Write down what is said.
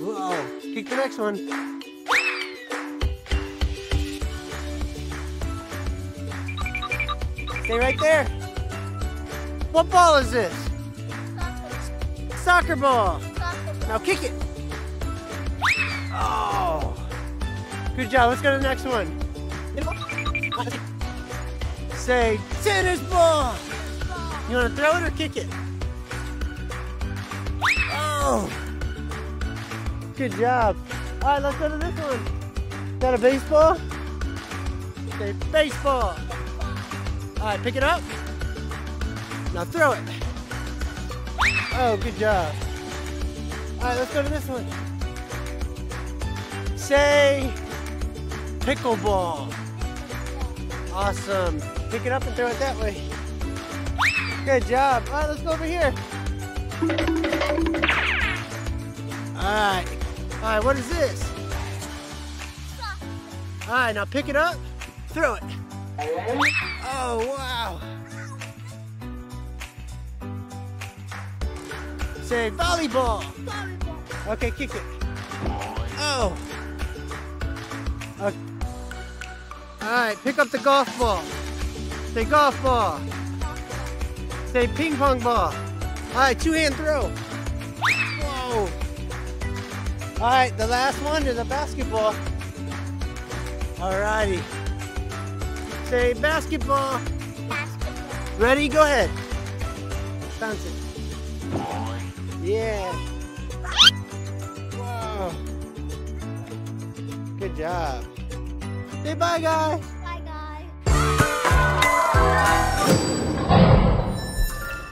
Uh-oh. Kick the next one. Stay right there. What ball is this? Soccer. Soccer ball. Soccer ball. Now kick it. Oh. Good job. Let's go to the next one. Say, tennis ball. You want to throw it or kick it? Oh. Good job. All right, let's go to this one. Is that a baseball? Say, baseball. All right, pick it up. Now throw it. Oh, good job. All right, let's go to this one. Say, pickleball. Awesome. Pick it up and throw it that way. Good job. All right, let's go over here. All right, what is this? All right, now pick it up, throw it. Oh, wow. Say volleyball. Volleyball. Okay, kick it. Oh. Okay. All right, pick up the golf ball. Say golf ball. Say ping pong ball. All right, two-hand throw. Whoa. All right, the last one is a basketball. All righty. Say basketball. Basketball. Ready? Go ahead. Bounce it. Yeah. Whoa. Good job. Say bye, guys. Bye, guys.